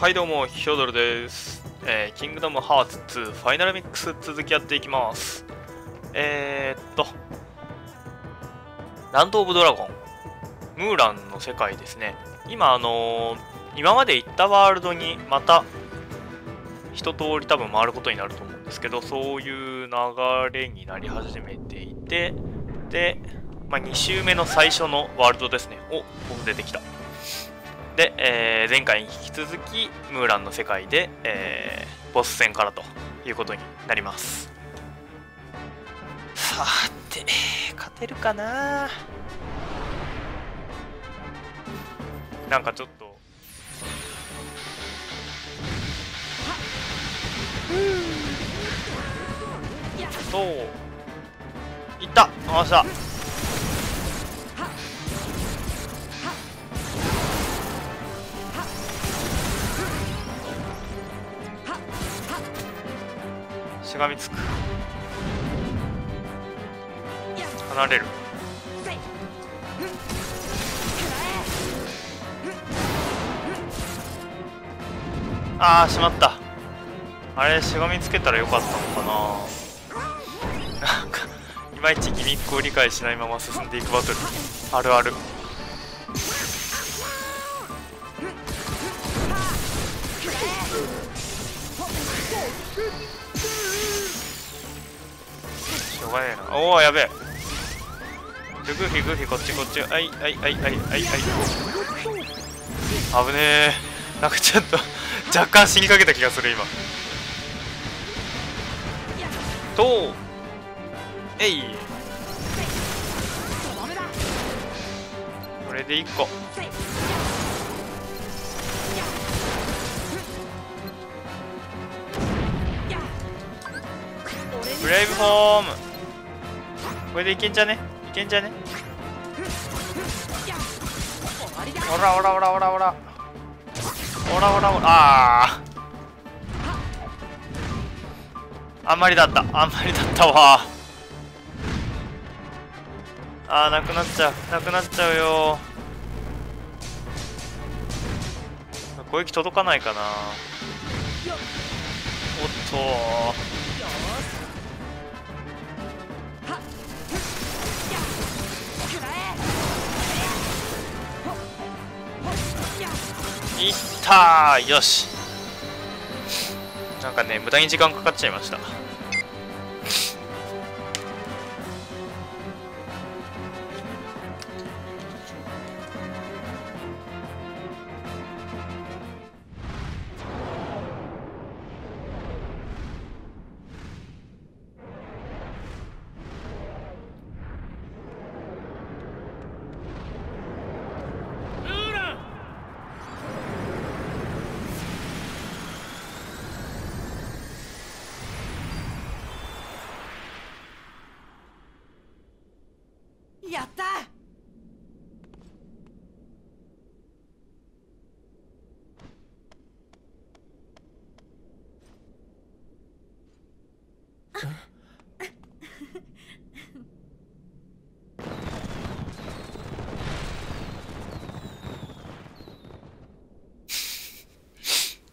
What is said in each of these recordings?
はいどうも、ヒョドルです。キングダムハーツ2ファイナルミックス続きやっていきます。ランド・オブ・ドラゴン、ムーランの世界ですね。今今まで行ったワールドにまた一通り多分回ることになると思うんですけど、そういう流れになり始めていて、で、2周目の最初のワールドですね。お、僕出てきた。で、前回に引き続きムーランの世界で、ボス戦からということになります。さて勝てるかな。なんかちょっとそういった、回した。しがみつく、離れる。ああ、しまった。あれ、しがみつけたらよかったのかな。なんかいまいちギミックを理解しないまま進んでいくバトルあるある。おお、やべえ。グーフィーグーフィー、こっちこっち。あいあいあいあいあいあい。危ねえ。なんかちょっと若干死にかけた気がする今。とえい。これで1個。ブレイブホーム。これでいけんじゃね、いけんじゃね。おらおらおらおらおらおらおらおら。ああ、あんまりだった、あんまりだったわ。ああ、なくなっちゃう、なくなっちゃうよ。攻撃届かないかな。おっと、いったー、よし。なんかね、無駄に時間かかっちゃいました。やった。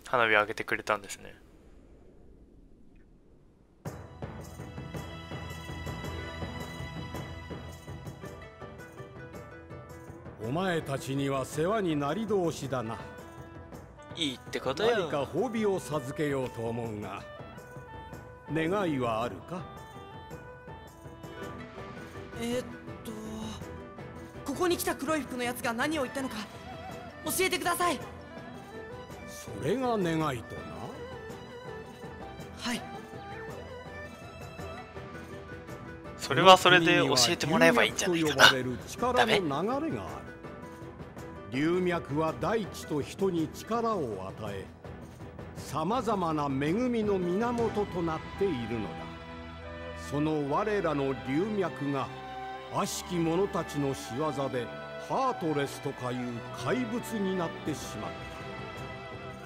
花火上げてくれたんですね。お前たちには世話になり同士だな。いいってことよ。何か褒美を授けようと思うが、願いはあるか？ここに来た黒い服のやつが何を言ったのか教えてください。それが願いとな。はい。それはそれで教えてもらえばいいんじゃないかな。ダメ。龍脈は大地と人に力を与え、さまざまな恵みの源となっているのだ。その我らの龍脈が悪しき者たちの仕業でハートレスとかいう怪物になってしまっ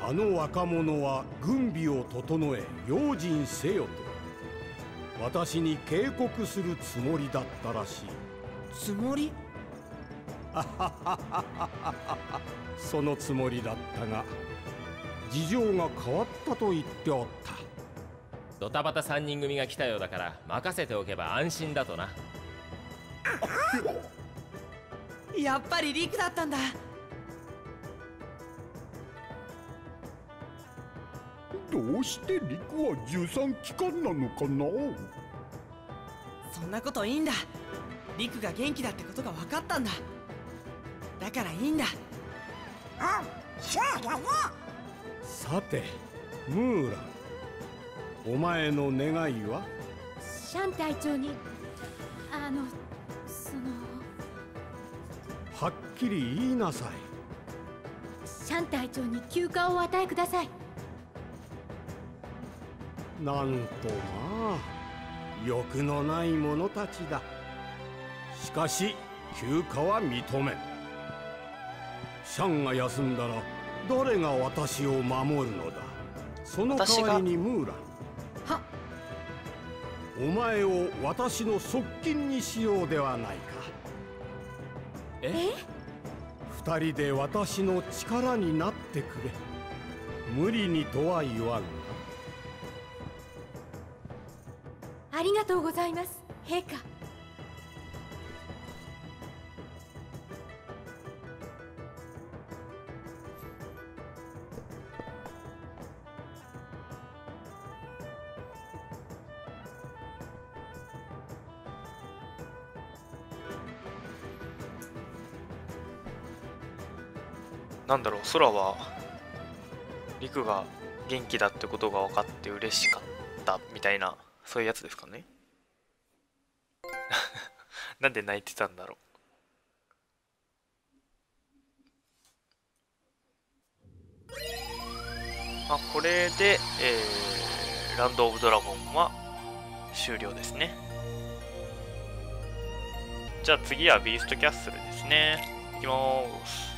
た。あの若者は軍備を整え用心せよと私に警告するつもりだったらしい。つもり？そのつもりだったが、事情が変わったと言っておった。ドタバタ3人組が来たようだから任せておけば安心だとな。やっぱりリクだったんだ。どうしてリクは13期間なのかな。そんなこといいんだ。リクが元気だってことが分かったんだ。だからいいんだ。あ、そうだね。さてムーラ、お前の願いは？シャン隊長にはっきり言いなさい。シャン隊長に休暇をお与えください。なんとまあ欲のない者たちだ。しかし休暇は認めん。シャンが休んだら誰が私を守るのだ。その代わりにムーラン、お前を私の側近にしようではないか。二人で私の力になってくれ。無理にとは言わんが。ありがとうございます陛下。なんだろう、空はリクが元気だってことが分かって嬉しかったみたいな、そういうやつですかね。なんで泣いてたんだろう。あ、これで、ランド・オブ・ドラゴンは終了ですね。じゃあ次はビーストキャッスルですね。いきまーす。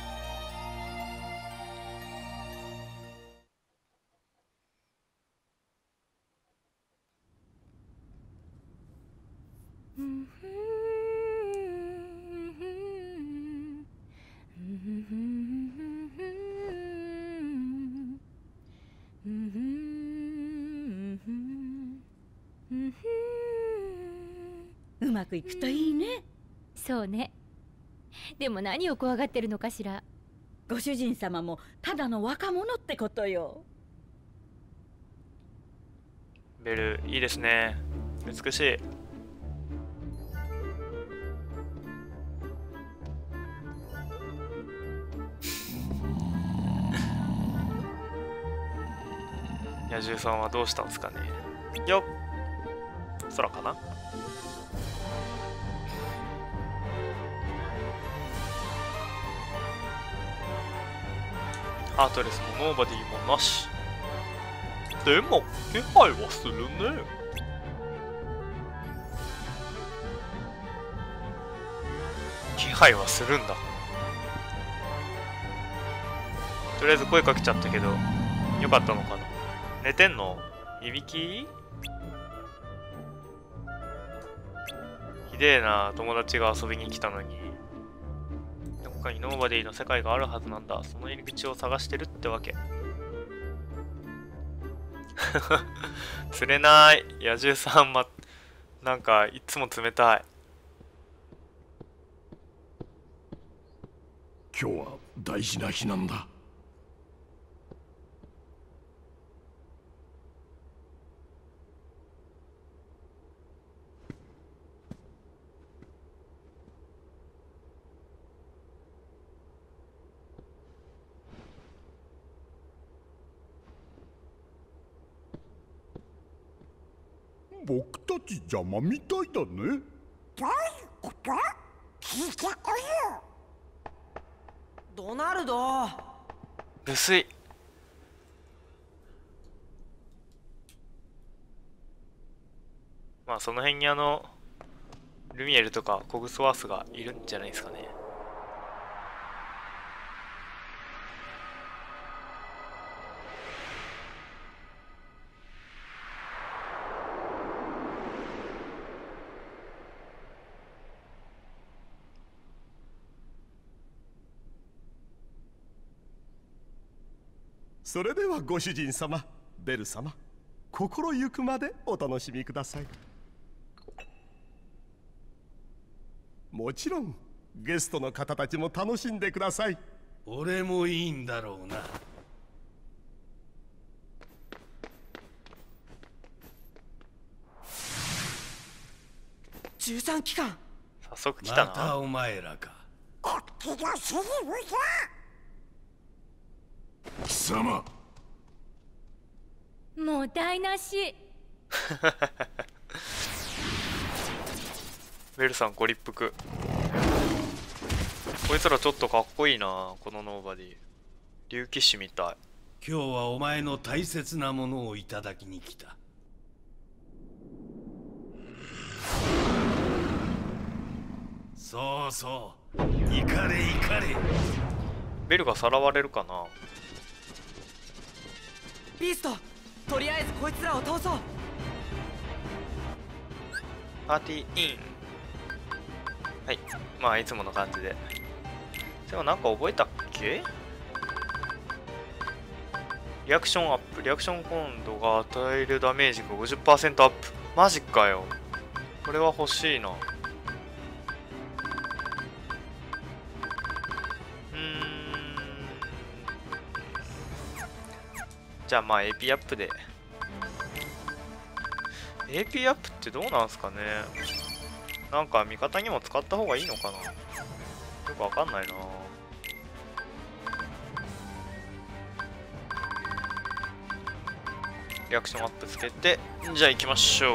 うまくいくといいね。そうね。でも何を怖がってるのかしら。ご主人様もただの若者ってことよ。ベルいいですね。美しい。野獣さんはどうしたんですかね。よっ、空かな。アートレスもノーバディもなし。でも気配はするね。気配はするんだ。とりあえず声かけちゃったけどよかったのかな。寝てんの？いびき？ひでえな。友達が遊びに来たのに。どこかにノーバディの世界があるはずなんだ。その入り口を探してるってわけ。釣れない。野獣さん、なんかいつも冷たい。今日は大事な日なんだ。僕たち邪魔みたいだね。どういうこと？聞いてこよ。ドナルド。無水。まあその辺にルミエルとかコグスワースがいるんじゃないですかね。それではご主人様、ベル様、心ゆくまでお楽しみください。もちろんゲストの方たちも楽しんでください。俺もいいんだろうな。13期間。早速来たな。またお前らか。こっちがセリフだ。貴様。もう台無し。ベルさんご立腹。こいつらちょっとかっこいいな、このノーバディ。竜騎士みたい。今日はお前の大切なものをいただきに来た。そうそう、行かれ行かれ。ベルがさらわれるかな。ビースト、とりあえずこいつらを倒そう。パーティーイン。はい、まあいつもの感じで。でもなんか覚えたっけ？リアクションアップ、リアクション今度が与えるダメージが 50% アップ。マジかよ。これは欲しいな。じゃあまあ AP アップで。 AP アップってどうなんすかね。なんか味方にも使った方がいいのかな、よくわかんないな。リアクションアップつけて、じゃあ行きましょう。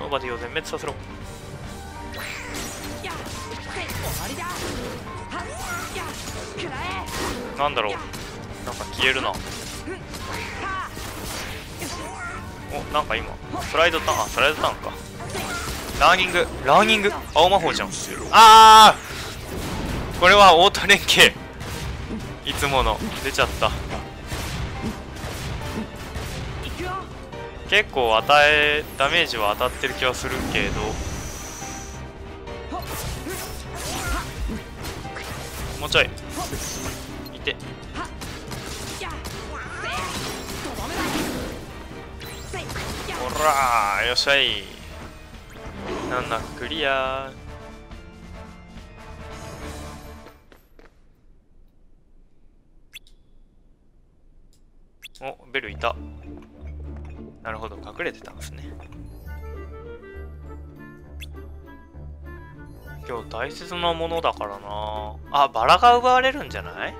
ノーバディを全滅させろ。なんだろう、なんか消えるな。お、なんか今スライドターン、スライドターンか。ラーニング、ラーニング青魔法じゃん。あー、これはオート連携、いつもの出ちゃった。結構ダメージは当たってる気はするけど、もうちょいいて。ほらー、よっしゃい。難なくクリア。お、ベルいた。なるほど、隠れてたんですね。今日大切なものだからなあ。バラが奪われるんじゃない？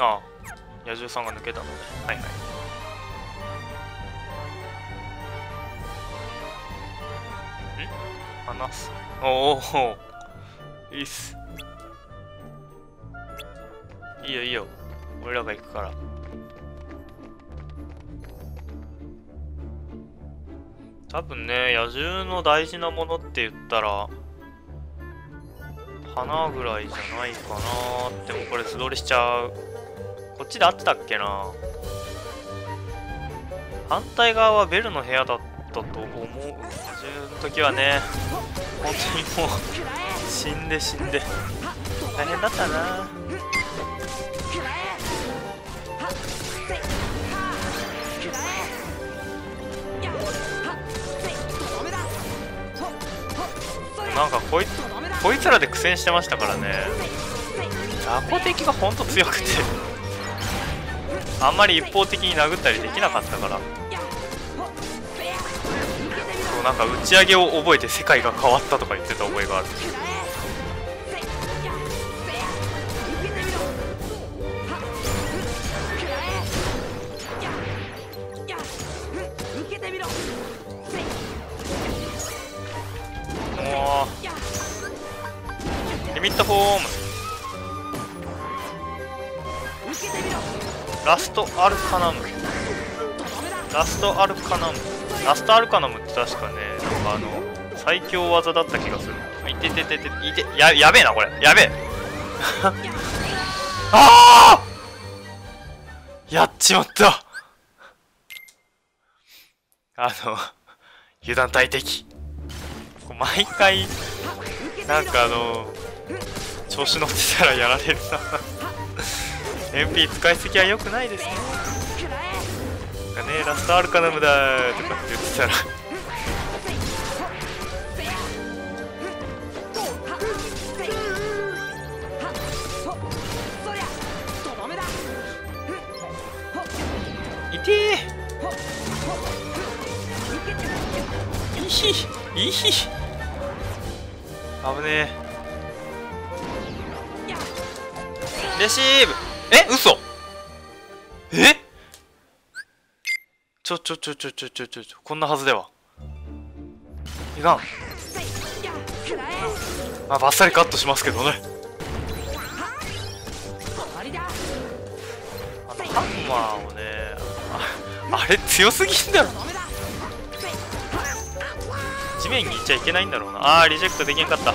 ああ、野獣さんが抜けたので、はいはい。おお、いいっす。いいよいいよ、俺らが行くから。多分ね、野獣の大事なものって言ったら花ぐらいじゃないかなー。でもこれ素通りしちゃう。こっちで合ってたっけな。反対側はベルの部屋だったと思う。野獣の時はね、本当にもう死んで大変だったな。なんかこいつらで苦戦してましたからね。雑魚敵がほんと強くてあんまり一方的に殴ったりできなかったから、なんか打ち上げを覚えて世界が変わったとか言ってた覚えがある。おー、リミットフォーム、ラストアルカナム。ラストアルカノムって確かね、最強技だった気がする。いてててて、いて、やべえな、これ。やべえ。ああ！やっちまった。油断大敵。毎回、なんか調子乗ってたらやられるな。MP 使いすぎは良くないですね。なんかね、ラストアルカナムだーとかって言ってたら痛え。いひいひ、危ねえ。レシーブ、え、嘘、え、ちょ、こんなはずでは。いかん。まあ、バッサリカットしますけどね。ハンマーをね、あれ強すぎんだろ。地面に行っちゃいけないんだろうな。あー、リジェクトできなかった。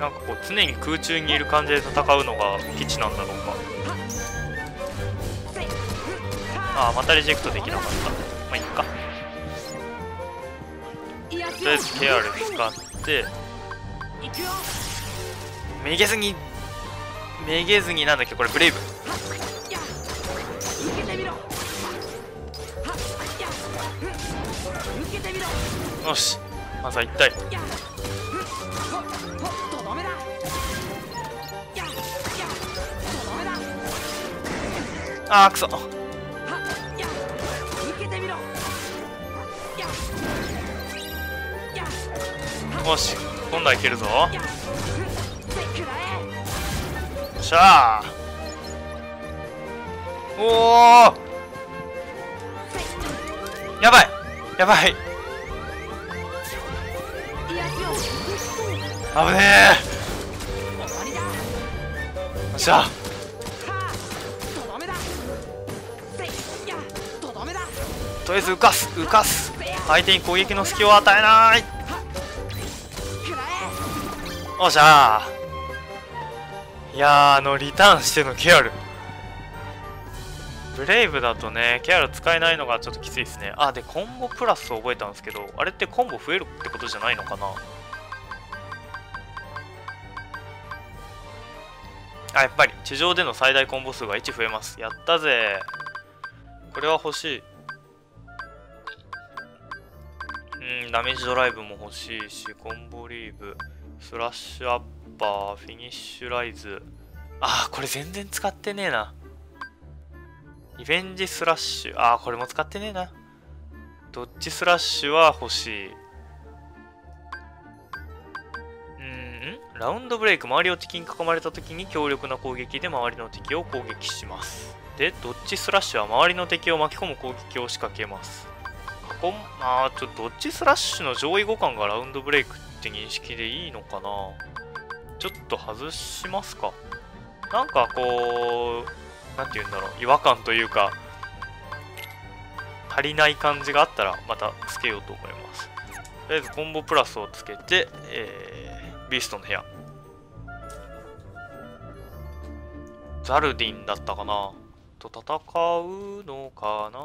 なんかこう常に空中にいる感じで戦うのが基地なんだろうか。ああ、またリジェクトできなかった。まあいっか。とりあえずケアル使ってめげずに、なんだっけこれ、ブレイブ。よし、まずは1体。あー、くそ。よし、今度はいけるぞ。よっしゃー。おお、やばいやばい、危ねえ。よっしゃー。とりあえず浮かす、相手に攻撃の隙を与えない。おっしゃー。いやー、リターンしてのケアル、ブレイブだとねケアル使えないのがちょっときついですね。あ、でコンボプラスを覚えたんですけど、あれってコンボ増えるってことじゃないのかなあ。やっぱり地上での最大コンボ数が1増えます。やったぜ。これは欲しい。ダメージドライブも欲しいし、コンボリーブ、スラッシュアッパー、フィニッシュライズ。あー、これ全然使ってねえな。リベンジスラッシュ。あー、これも使ってねえな。ドッジスラッシュは欲しい。ラウンドブレイク。周りを敵に囲まれた時に強力な攻撃で周りの敵を攻撃します。で、ドッジスラッシュは周りの敵を巻き込む攻撃を仕掛けます。あー、ちょっとドッジスラッシュの上位互換がラウンドブレイクって認識でいいのかな。ちょっと外しますか。なんかこう、なんて言うんだろう、違和感というか足りない感じがあったらまたつけようと思います。とりあえずコンボプラスをつけて、ビーストの部屋、ザルディンだったかなと戦うのかな。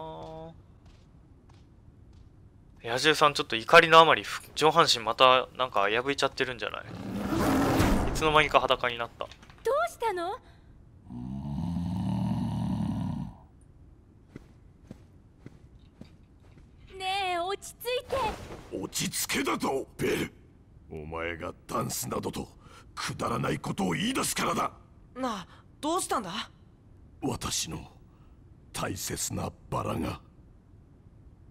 野獣さん、ちょっと怒りのあまり上半身またなんか破いちゃってるんじゃない。いつの間にか裸になった。どうしたの。ねえ、落ち着いて。落ち着けだと、ベル。お前がダンスなどとくだらないことを言い出すからだ。なあ、どうしたんだ。私の大切なバラが。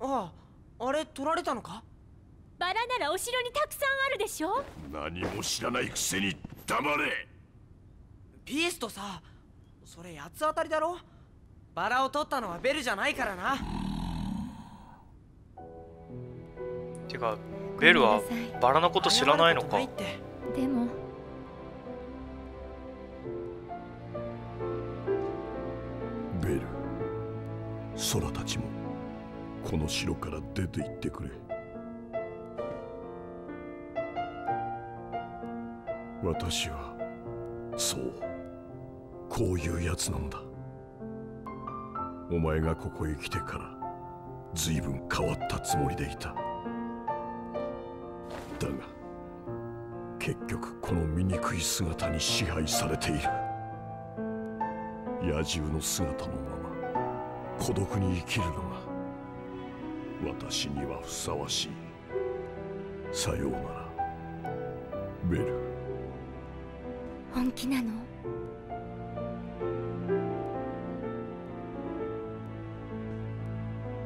ああ、あれ取られたのか。バラならお城にたくさんあるでしょ。何も知らないくせに黙れ。ビーストさ、それ八つ当たりだろ。バラを取ったのはベルじゃないからな。てかベルはバラのこと知らないのか。でも空たちもこの城から出て行ってくれ。私はそうこういうやつなんだ。お前がここへ来てからずいぶん変わったつもりでいた。だが結局この醜い姿に支配されている。野獣の姿のまま孤独に生きるのが私にはふさわしい。さようなら、ベル。本気なの？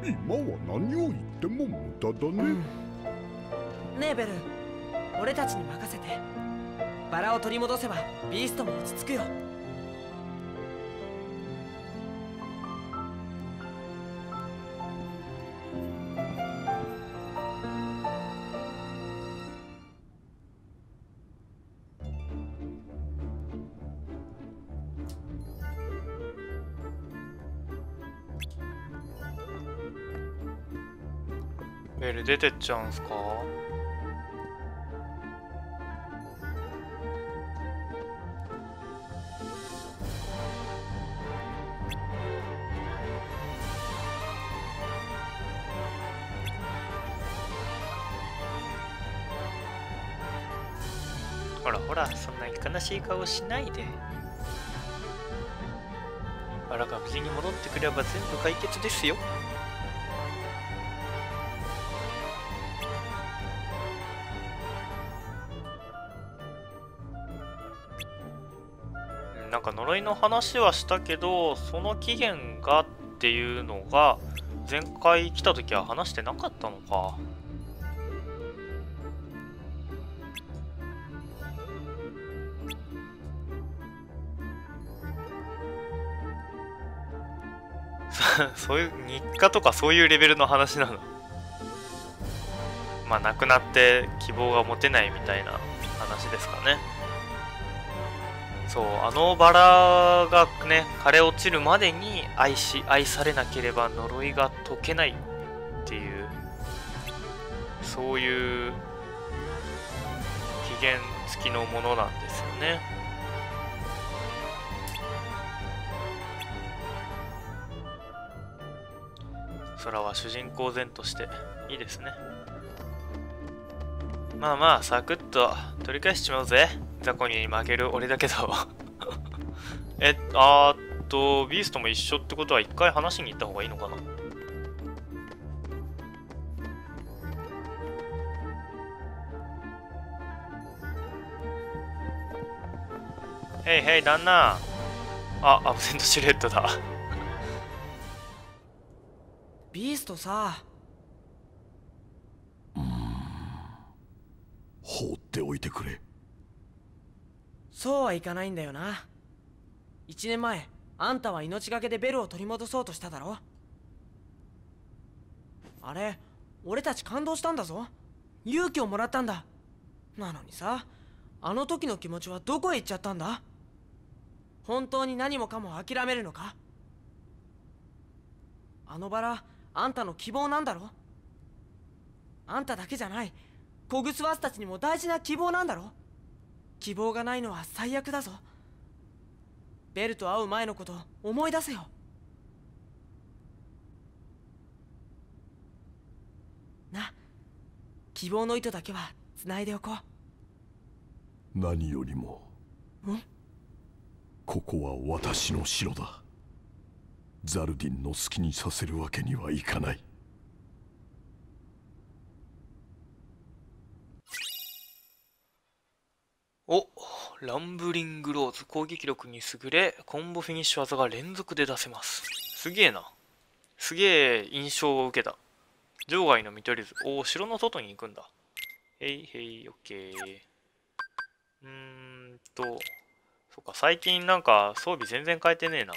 今は何を言っても無駄だね。ねえベル、俺たちに任せて。バラを取り戻せばビーストも落ち着くよ。ベル出てっちゃうんすか？ほらほら、そんな悲しい顔しないで。バラが無事に戻ってくれば全部解決ですよ。なんか呪いの話はしたけど、その期限がっていうのが前回来た時は話してなかったのか。そういう日課とかそういうレベルの話なの。まあ亡くなって希望が持てないみたいな話ですかね。そう、あのバラがね枯れ落ちるまでに愛されなければ呪いが解けないっていう、そういう期限付きのものなんですよね。空は主人公然としていいですね。まあまあサクッと取り返しちまうぜ。雑魚に負ける俺だけどビーストも一緒ってことは一回話しに行った方がいいのかな。へいへい旦那。あ、アブセントシルエットだビーストさ、放っておいてくれ。そうはいかないんだよな。1年前あんたは命がけでベルを取り戻そうとしただろ。あれ俺たち感動したんだぞ。勇気をもらったんだ。なのにさ、あの時の気持ちはどこへ行っちゃったんだ。本当に何もかも諦めるのか。あのバラあんたの希望なんだろ。あんただけじゃない、コグスワースたちにも大事な希望なんだろ。希望がないのは最悪だぞ。ベルと会う前のこと思い出せよ。な、希望の糸だけは繋いでおこう。何よりもここは私の城だ。ザルディンの好きにさせるわけにはいかない。お、ランブリングローズ、攻撃力に優れコンボフィニッシュ技が連続で出せます。すげえな、すげえ印象を受けた。場外の見取り図。おお、城の外に行くんだ。へいへい、オッケー。そっか、最近なんか装備全然変えてねえな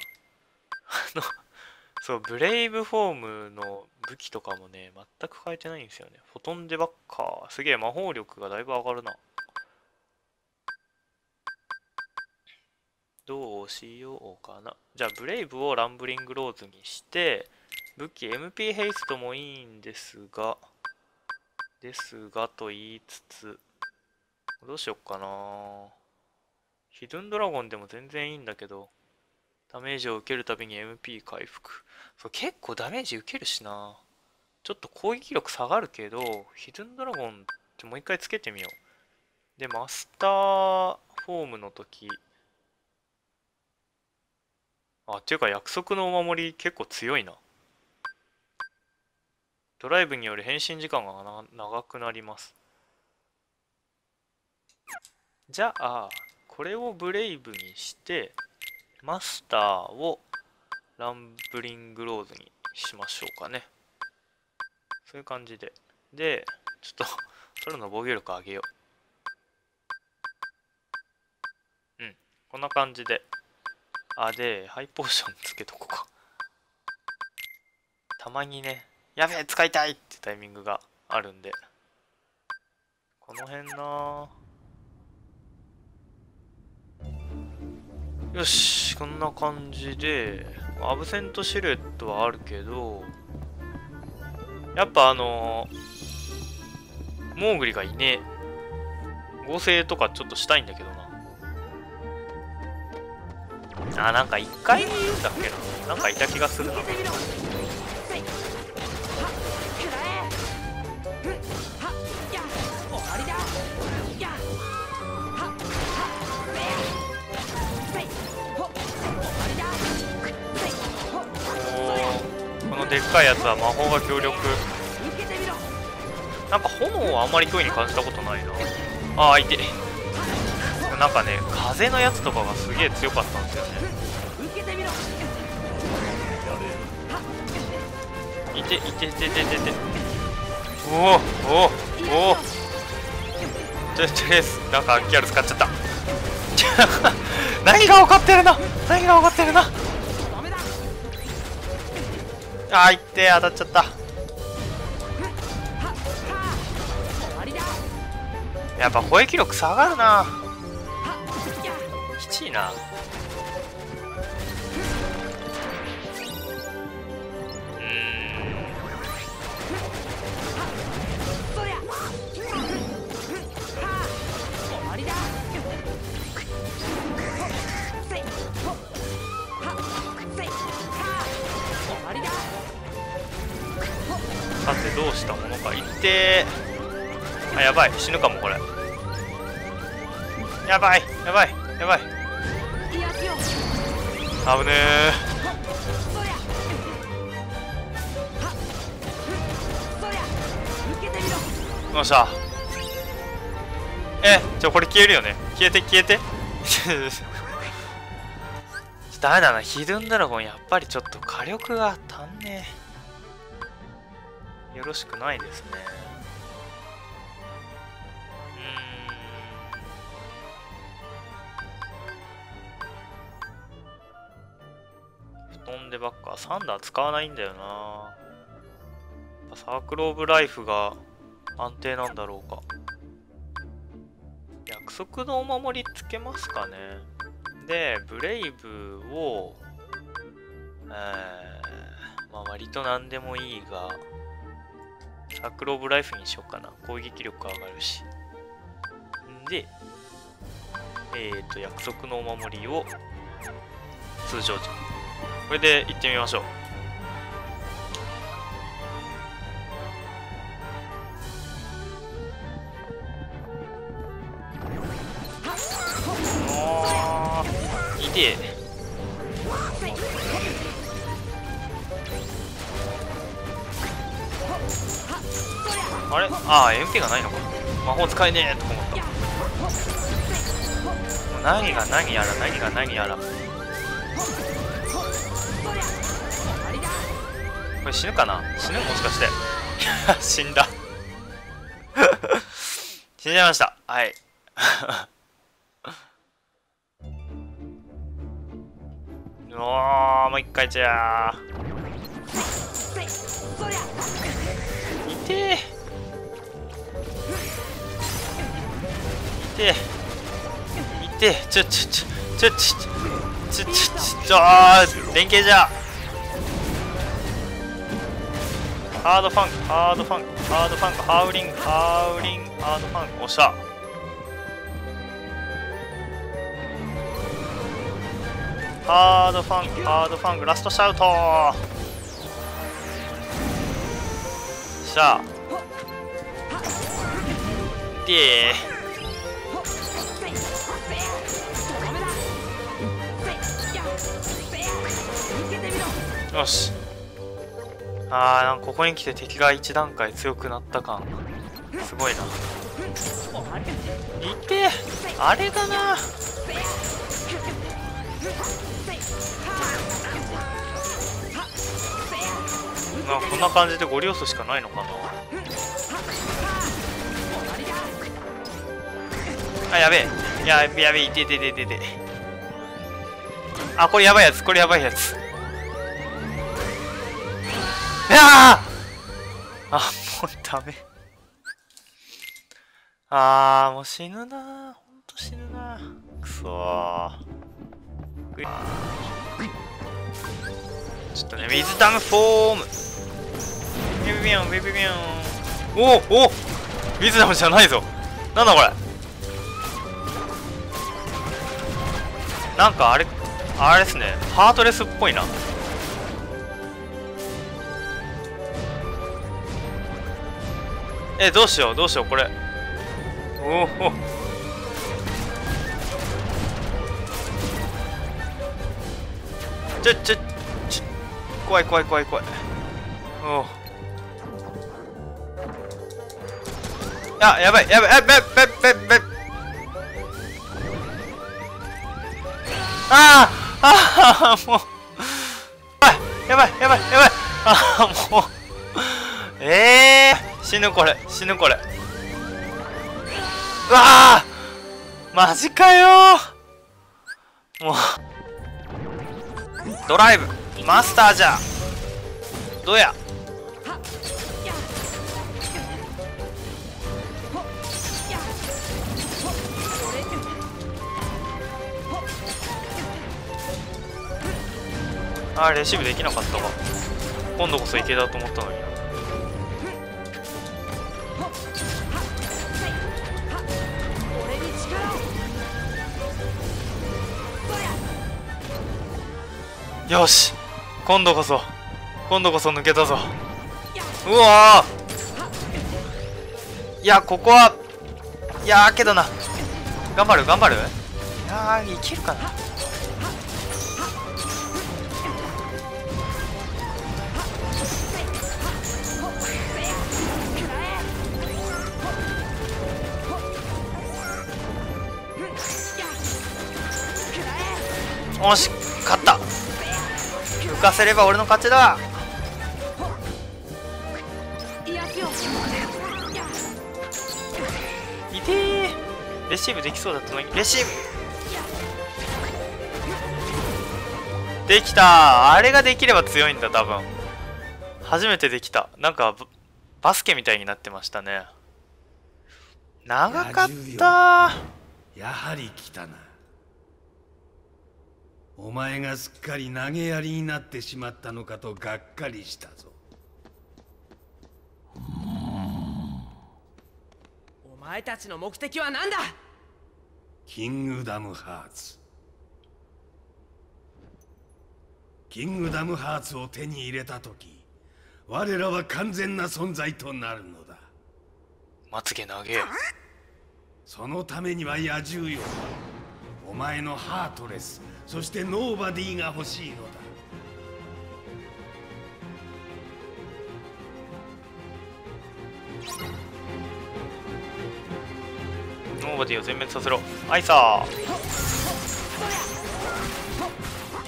そう、ブレイブフォームの武器とかもね全く変えてないんですよね。フォトンデバッカー、すげえ魔法力がだいぶ上がるな。どうしようかな。じゃあブレイブをランブリングローズにして、武器 MP ヘイストもいいんですがと言いつつ、どうしよっかな。ヒドゥンドラゴンでも全然いいんだけど、ダメージを受けるたびに MP 回復。そう、結構ダメージ受けるしな。ちょっと攻撃力下がるけど、ヒドゥンドラゴンってもう一回つけてみよう。で、マスターフォームの時。あ、っていうか約束のお守り結構強いな。ドライブによる変身時間が長くなります。じゃあ、これをブレイブにして、マスターをランブリングローズにしましょうかね。そういう感じで。で、ちょっと、トルの防御力上げよう。うん、こんな感じで。あ、で、ハイポーションつけとこうか。たまにね、やべえ、使いたいってタイミングがあるんで。この辺なよし、こんな感じで、アブセントシルエットはあるけど、やっぱモーグリがいねえ。合成とかちょっとしたいんだけどな。あ、なんか一回言うんだっけな。なんかいた気がするな。でっかいやつは魔法が強力。なんか炎はあんまり脅威に感じたことないな。ああ、痛い。なんかね、風のやつとかがすげえ強かったんですよね。いていていていていていて。おおおお。なんかアッキアル使っちゃった。何が起こってるの？何が起こってるの？あー、いって当たっちゃった。やっぱ攻撃力下がるな。きちいな。さて、どうしたものか。いってー。あ、やばい、死ぬかもこれ。やばいやばいやばい。危ねえ。どうした。これ消えるよね。消えてダメだな。ヒドゥンドラゴンやっぱりちょっと火力が足んねえ。よろしくないですね。布団でばっか。サンダー使わないんだよな。サークルオブライフが安定なんだろうか。約束のお守りつけますかね。で、ブレイブをまあ割と何でもいいが。サークルオブライフにしようかな。攻撃力上がるし。で、約束のお守りを通常時。これで行ってみましょう。あー、痛え。あれ、ああ、MP がないのか。魔法使えねえと思った。何が何やら何が何やら。これ死ぬかな。死ぬ、もしかして。死んだ。死んじゃいました。はい。おお、もう一回じゃあ。痛え。いてちょ連携じゃ。ハードファンク、ハードファンク、ハードファンク、ハウリング、ハウリング、ハードファンク、おっしゃ。ハードファンク、ハードファンク、ラストシャウト。よっしゃ。でよし。あー、なんかここに来て敵が一段階強くなった感すごいな。いてあれだな。なんかこんな感じでゴリ押すしかないのかな。あ、やべえ、やべえ、やべえ、いててててて。あ、これやばいやつ、これやばいやつ。ああ、あ、もうダメ。ああ、もう死ぬな、ほんと死ぬな、くそー。ちょっとね、水ダムフォーム。ビビビョン、ビビビョン。おお、おお、水ダムじゃないぞ。なんだこれ。なんかあれ、あれですね、ハートレスっぽいな。え、どうしよう、どうしよう、これ。おお、ちょ、怖い怖い怖い怖い。おお、あ、やばいやばいやばいやばいやばい。ああ、ああ、もうやばいやばいやばいやばい。ああ、もう死ぬこれ、死ぬこれ。うわあ、マジかよ。もうドライブマスターじゃん。どうや、あ、レシーブできなかったか。今度こそいけだと思ったのに。よし、今度こそ、今度こそ抜けたぞ。うわー、いや、ここは、いやー、けどな、頑張る頑張る。いやー、いけるかな。よし、勝った。浮かせれば俺の勝ちだ。いてー、レシーブできそうだったのに。レシーブできたー。あれができれば強いんだ、多分。初めてできた。なんかバスケみたいになってましたね。長かったー。やはり来たな。お前がすっかり投げやりになってしまったのかとがっかりしたぞ。お前たちの目的は何だ？キングダムハーツ。キングダムハーツを手に入れた時、我らは完全な存在となるのだ。まつげ投げ。そのためには野獣よ、お前のハートレス、そしてノーバディが欲しいのだ。ノーバディを全滅させろ。アイサ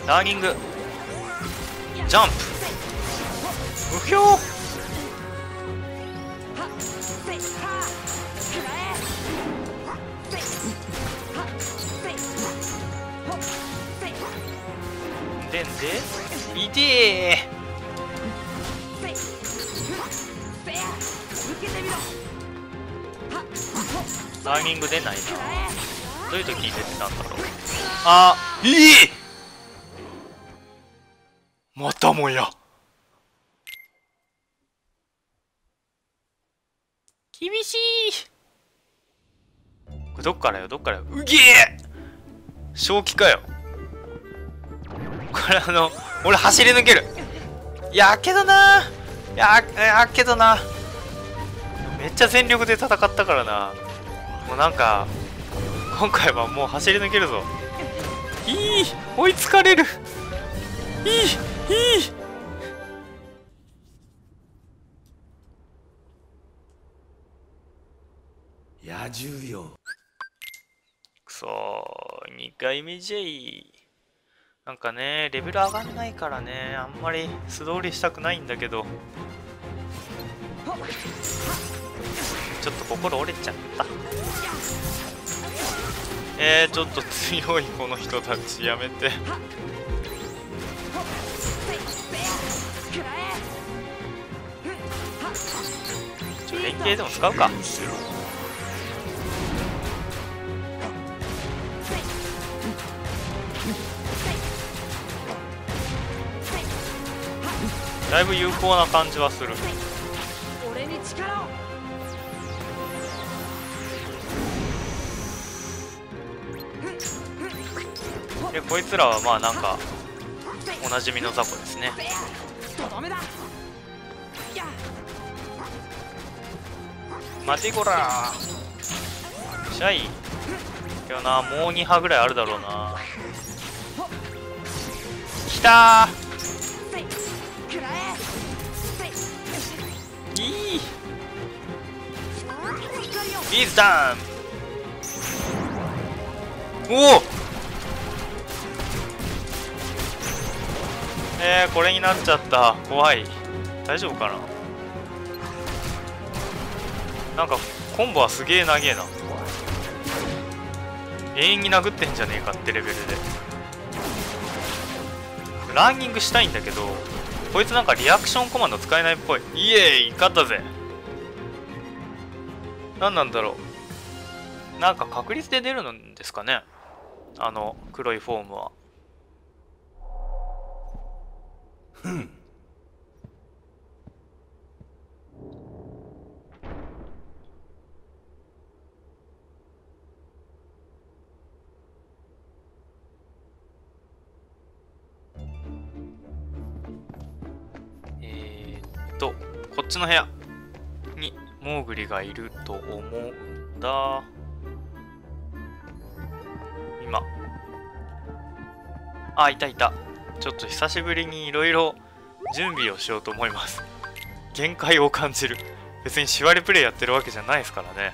ー、ラーニング、ジャンプ、無標。でいてー、タイミング出ないな。どういう時に出てたんだろう。あ、いい、またもや。厳しい。これどっからよ、どっからよ。うげえ、正気かよ。これ俺走り抜ける。やけどなー、やけどな。めっちゃ全力で戦ったからな。もうなんか今回はもう走り抜けるぞ。いい、追いつかれる。いい、いい。野獣よ。くそー、2回目じゃい。なんかね、レベル上がんないからね、あんまり素通りしたくないんだけど、ちょっと心折れちゃった。ちょっと強いこの人たち、やめて。連携でも使うか。だいぶ有効な感じはする。俺に力を。で、こいつらはまあなんかおなじみの雑魚ですね。待てこらー。シャイ。けどな、もう2波ぐらいあるだろうな。きたー。ビーズダウン。おお、これになっちゃった。怖い。大丈夫かな。なんかコンボはすげえ長えな。永遠に殴ってんじゃねえかってレベルでランニングしたいんだけど、こいつなんかリアクションコマンド使えないっぽい。イエーイ、勝ったぜ。何なんだろう。なんか確率で出るんですかね、あの黒いフォームは。ふん。こっちの部屋にモーグリがいると思うんだ。今。あ、いたいた。ちょっと久しぶりにいろいろ準備をしようと思います。限界を感じる。別にしわりプレイやってるわけじゃないですからね。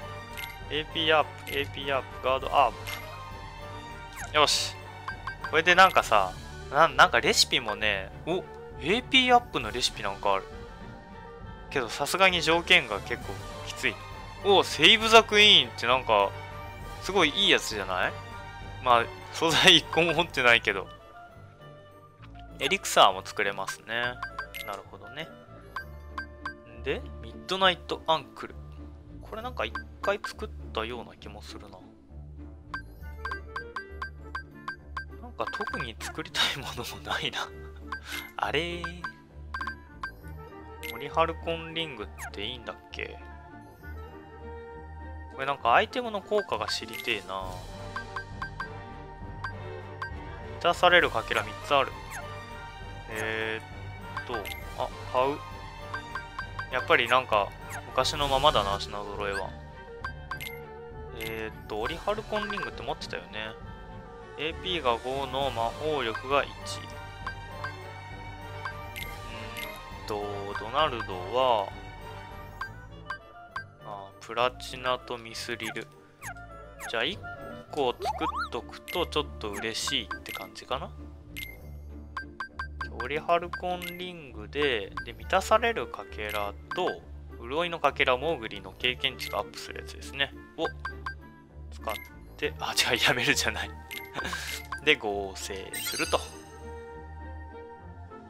AP アップ、AP アップ、ガードアップ。よし。これでなんかさ、なんかレシピもね、お、AP アップのレシピなんかある。けどさすがに条件が結構きつい。おお、セイブ・ザ・クイーンってなんかすごいいいやつじゃない。まあ素材1個も持ってないけどエリクサーも作れますね。なるほどね。でミッドナイト・アンクル、これなんか1回作ったような気もするな。なんか特に作りたいものもないなあれ。モリハルコンリングっていいんだっけ。これなんかアイテムの効果が知りてえな。満たされるかけら3つある。あ、買う。やっぱりなんか昔のままだな、品揃えは。オリハルコンリングって持ってたよね。AP が5の魔法力が1。ドナルドはプラチナとミスリル。じゃあ1個作っとくとちょっと嬉しいって感じかな。オリハルコンリング で満たされるかけらと潤いのかけら、モーグリの経験値がアップするやつですねを使って、あ、違う、やめるじゃないで合成すると。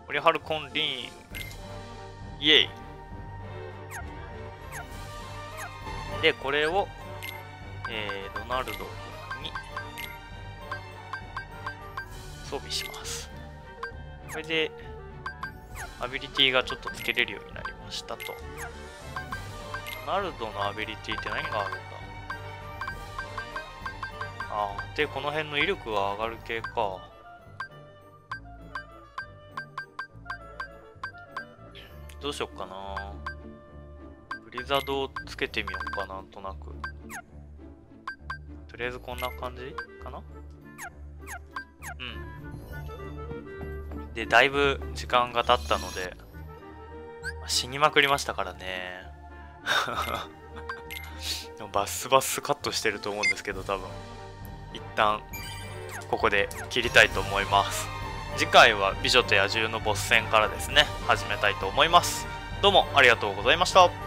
オリハルコンリング、イエイ。でこれを、ドナルドに装備します。これでアビリティがちょっとつけれるようになりましたと。ナルドのアビリティって何があるんだ。ああ、でこの辺の威力が上がる系か。どうしよっかな。ブリザードをつけてみようか、なんとなく。とりあえずこんな感じかな。うん。で、だいぶ時間が経ったので、死にまくりましたからね。バスバスカットしてると思うんですけど、多分一旦ここで切りたいと思います。次回は美女と野獣のボス戦からですね、始めたいと思います。どうもありがとうございました。